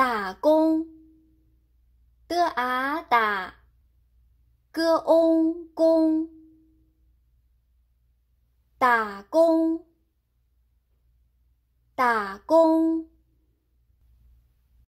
打工 ，d a 打 ，g o 工，打工，打工。